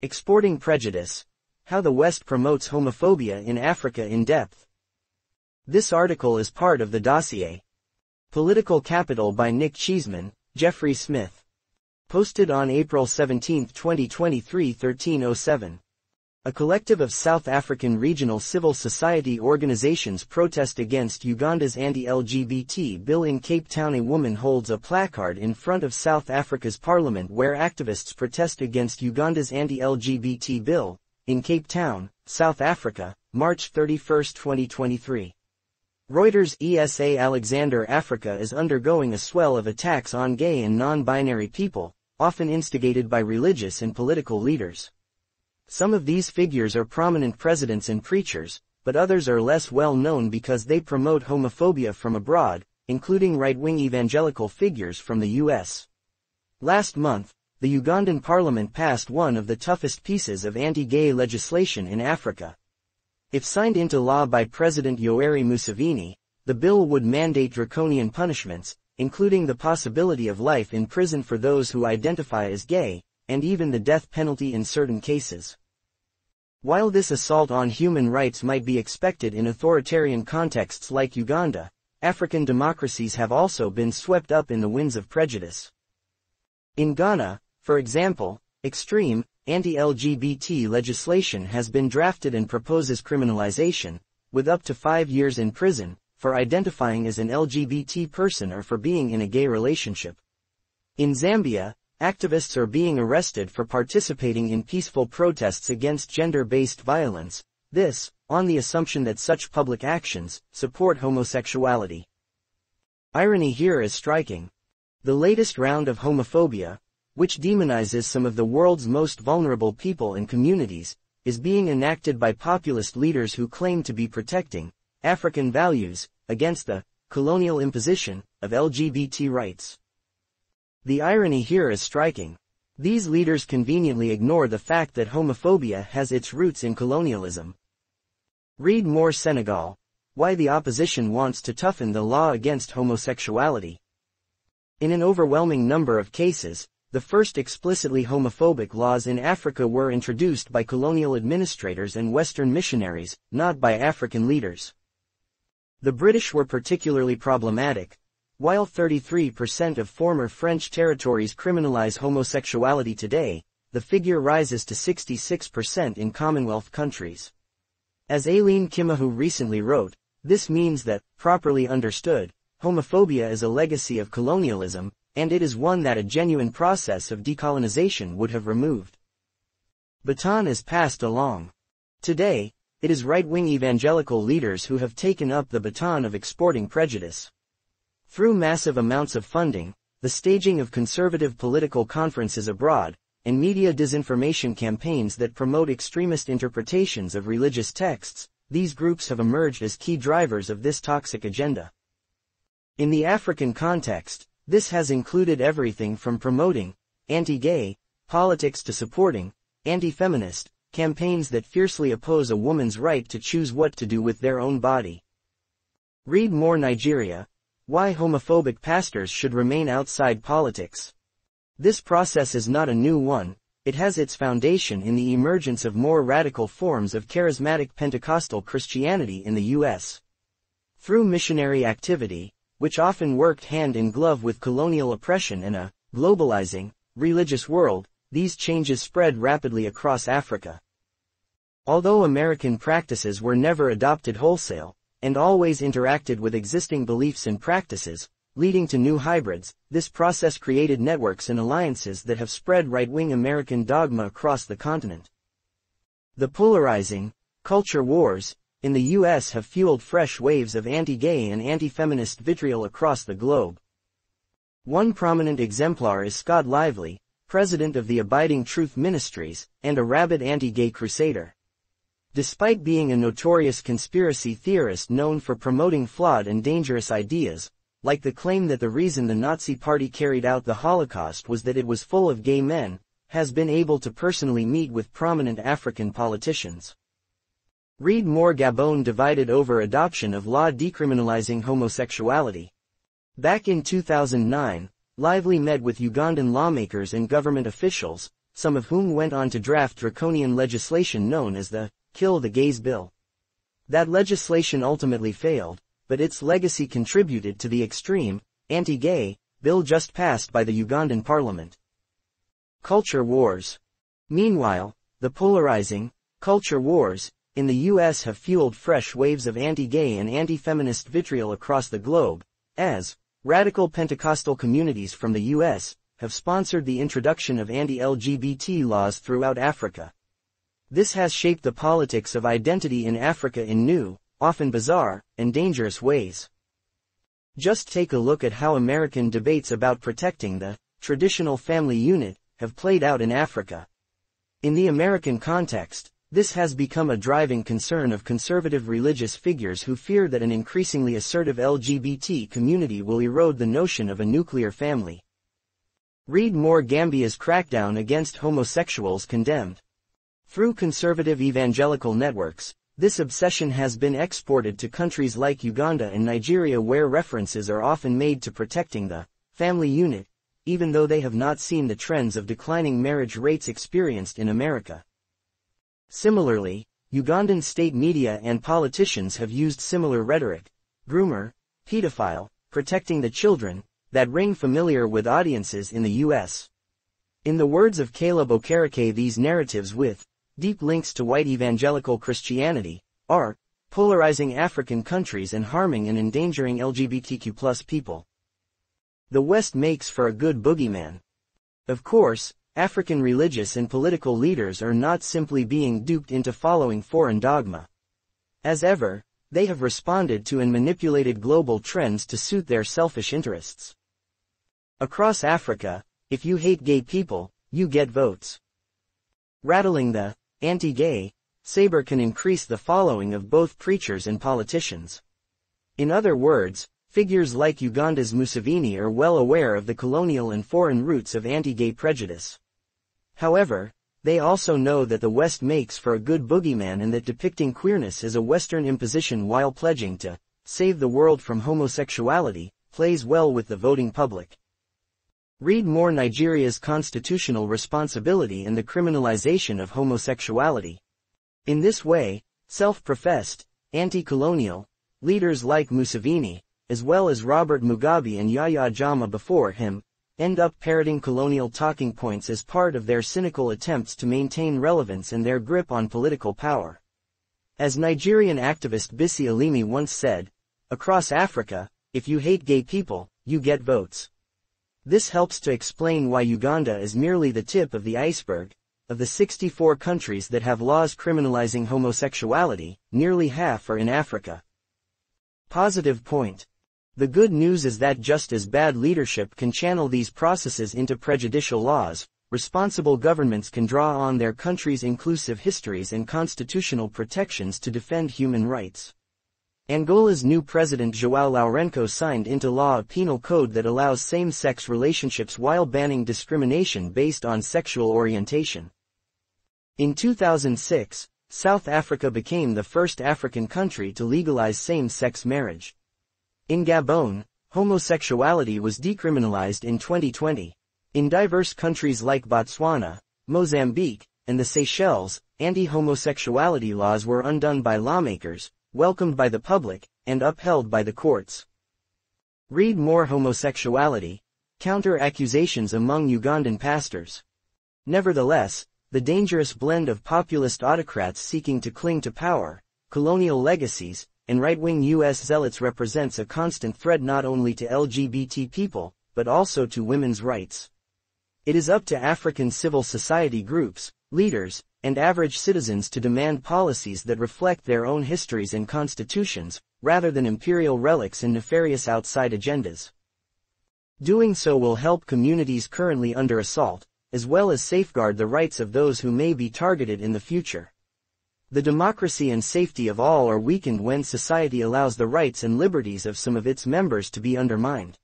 Exporting Prejudice: How the West Promotes Homophobia in Africa in Depth. This article is part of the dossier Political Capital by Nic Cheeseman, Jeffrey Smith, posted on April 17, 2023, 1307. A collective of South African regional civil society organizations protest against Uganda's anti-LGBT bill in Cape Town. A woman holds a placard in front of South Africa's parliament where activists protest against Uganda's anti-LGBT bill, in Cape Town, South Africa, March 31, 2023. Reuters ESA Alexander Africa is undergoing a swell of attacks on gay and non-binary people, often instigated by religious and political leaders. Some of these figures are prominent presidents and preachers, but others are less well known because they promote homophobia from abroad, including right-wing evangelical figures from the U.S. Last month, the Ugandan parliament passed one of the toughest pieces of anti-gay legislation in Africa. If signed into law by President Yoweri Museveni, the bill would mandate draconian punishments, including the possibility of life in prison for those who identify as gay, and even the death penalty in certain cases. While this assault on human rights might be expected in authoritarian contexts like Uganda, African democracies have also been swept up in the winds of prejudice. In Ghana, for example, extreme, anti-LGBT legislation has been drafted and proposes criminalization, with up to 5 years in prison, for identifying as an LGBT person or for being in a gay relationship. In Zambia, activists are being arrested for participating in peaceful protests against gender-based violence, this, on the assumption that such public actions support homosexuality. Irony here is striking. The latest round of homophobia, which demonizes some of the world's most vulnerable people and communities, is being enacted by populist leaders who claim to be protecting African values against the colonial imposition of LGBT rights. The irony here is striking. These leaders conveniently ignore the fact that homophobia has its roots in colonialism. Read more. Senegal: Why the Opposition Wants to Toughen the Law Against Homosexuality. In an overwhelming number of cases, the first explicitly homophobic laws in Africa were introduced by colonial administrators and Western missionaries, not by African leaders. The British were particularly problematic. While 33% of former French territories criminalize homosexuality today, the figure rises to 66% in Commonwealth countries. As Aileen Kimahou recently wrote, this means that, properly understood, homophobia is a legacy of colonialism, and it is one that a genuine process of decolonization would have removed. Baton is passed along. Today, it is right-wing evangelical leaders who have taken up the baton of exporting prejudice. Through massive amounts of funding, the staging of conservative political conferences abroad, and media disinformation campaigns that promote extremist interpretations of religious texts, these groups have emerged as key drivers of this toxic agenda. In the African context, this has included everything from promoting anti-gay politics to supporting anti-feminist campaigns that fiercely oppose a woman's right to choose what to do with their own body. Read more. Nigeria: Why Homophobic Pastors Should Remain Outside Politics. This process is not a new one. It has its foundation in the emergence of more radical forms of charismatic Pentecostal Christianity in the U.S. Through missionary activity, which often worked hand in glove with colonial oppression in a globalizing, religious world, these changes spread rapidly across Africa. Although American practices were never adopted wholesale, and always interacted with existing beliefs and practices, leading to new hybrids, this process created networks and alliances that have spread right-wing American dogma across the continent. The polarizing culture wars in the U.S. have fueled fresh waves of anti-gay and anti-feminist vitriol across the globe. One prominent exemplar is Scott Lively, president of the Abiding Truth Ministries, and a rabid anti-gay crusader. Despite being a notorious conspiracy theorist known for promoting flawed and dangerous ideas, like the claim that the reason the Nazi Party carried out the Holocaust was that it was full of gay men, has been able to personally meet with prominent African politicians. Read more. Gabon divided over adoption of law decriminalizing homosexuality. Back in 2009, Lively met with Ugandan lawmakers and government officials, some of whom went on to draft draconian legislation known as the Kill the Gays Bill. That legislation ultimately failed, but its legacy contributed to the extreme, anti-gay bill just passed by the Ugandan parliament. Culture wars. Meanwhile, the polarizing culture wars in the US have fueled fresh waves of anti-gay and anti-feminist vitriol across the globe, as radical Pentecostal communities from the US have sponsored the introduction of anti-LGBT laws throughout Africa. This has shaped the politics of identity in Africa in new, often bizarre, and dangerous ways. Just take a look at how American debates about protecting the traditional family unit have played out in Africa. In the American context, this has become a driving concern of conservative religious figures who fear that an increasingly assertive LGBT community will erode the notion of a nuclear family. Read more: Gambia's crackdown against homosexuals condemned. Through conservative evangelical networks, this obsession has been exported to countries like Uganda and Nigeria, where references are often made to protecting the family unit, even though they have not seen the trends of declining marriage rates experienced in America. Similarly, Ugandan state media and politicians have used similar rhetoric: groomer, pedophile, protecting the children, that ring familiar with audiences in the US. In the words of Caleb Okereke, these narratives with deep links to white evangelical Christianity are polarizing African countries and harming and endangering LGBTQ+ people. The West makes for a good boogeyman. Of course, African religious and political leaders are not simply being duped into following foreign dogma. As ever, they have responded to and manipulated global trends to suit their selfish interests. Across Africa, if you hate gay people, you get votes. Rattling the anti-gay saber can increase the following of both preachers and politicians. In other words, figures like Uganda's Museveni are well aware of the colonial and foreign roots of anti-gay prejudice. However, they also know that the West makes for a good boogeyman and that depicting queerness as a Western imposition while pledging to save the world from homosexuality plays well with the voting public. Read more: Nigeria's constitutional responsibility and the criminalization of homosexuality. In this way, self-professed anti-colonial leaders like Museveni, as well as Robert Mugabe and Yaya Jama before him, end up parroting colonial talking points as part of their cynical attempts to maintain relevance and their grip on political power. As Nigerian activist Bisi Alimi once said, "Across Africa, if you hate gay people, you get votes." This helps to explain why Uganda is merely the tip of the iceberg. Of the 64 countries that have laws criminalizing homosexuality, nearly half are in Africa. Positive point. The good news is that just as bad leadership can channel these processes into prejudicial laws, responsible governments can draw on their country's inclusive histories and constitutional protections to defend human rights. Angola's new president João Lourenço signed into law a penal code that allows same-sex relationships while banning discrimination based on sexual orientation. In 2006, South Africa became the first African country to legalize same-sex marriage. In Gabon, homosexuality was decriminalized in 2020. In diverse countries like Botswana, Mozambique, and the Seychelles, anti-homosexuality laws were undone by lawmakers, welcomed by the public, and upheld by the courts. Read more: homosexuality, counter-accusations among Ugandan pastors. Nevertheless, the dangerous blend of populist autocrats seeking to cling to power, colonial legacies, and right-wing U.S. zealots represents a constant threat not only to LGBT people, but also to women's rights. It is up to African civil society groups, leaders, and average citizens to demand policies that reflect their own histories and constitutions, rather than imperial relics and nefarious outside agendas. Doing so will help communities currently under assault, as well as safeguard the rights of those who may be targeted in the future. The democracy and safety of all are weakened when society allows the rights and liberties of some of its members to be undermined.